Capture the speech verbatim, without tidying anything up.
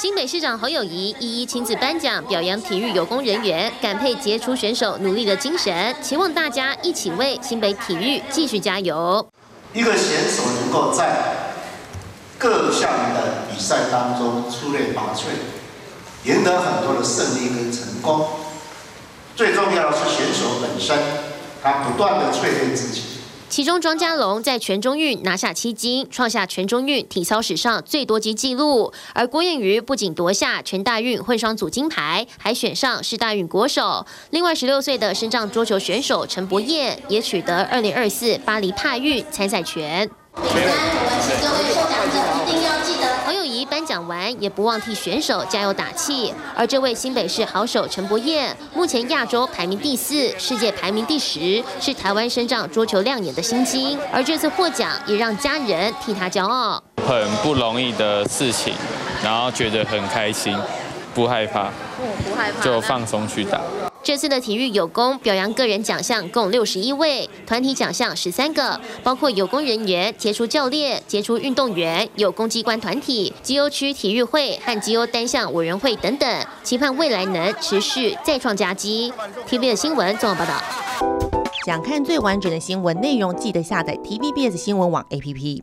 新北市长侯友宜一一亲自颁奖，表扬体育有功人员感佩杰出选手努力的精神，期望大家一起为新北体育继续加油。一个选手能够在各项的比赛当中出类拔萃，赢得很多的胜利跟成功。最重要的是选手本身，他不断的淬炼自己。 其中，庄家龙在全中运拿下七金，创下全中运体操史上最多金纪录。而郭燕瑜不仅夺下全大运混双组金牌，还选上世大运国手。另外，十六岁的身障桌球选手陈柏彦也取得二零二四巴黎帕运参赛权。 颁奖完也不忘替选手加油打气，而这位新北市好手陈柏彦，目前亚洲排名第四，世界排名第十，是台湾身障桌球亮眼的新星。而这次获奖也让家人替他骄傲，很不容易的事情，然后觉得很开心，不害怕，不害怕，就放松去打。 这次的体育有功表扬个人奖项共六十一位，团体奖项十三个，包括有功人员、杰出教练、杰出运动员、有功机关团体、基欧区体育会和基欧单项委员会等等，期盼未来能持续再创佳绩。T V B S 新闻综合报道。想看最完整的新闻内容，记得下载 T V B S 新闻网 A P P。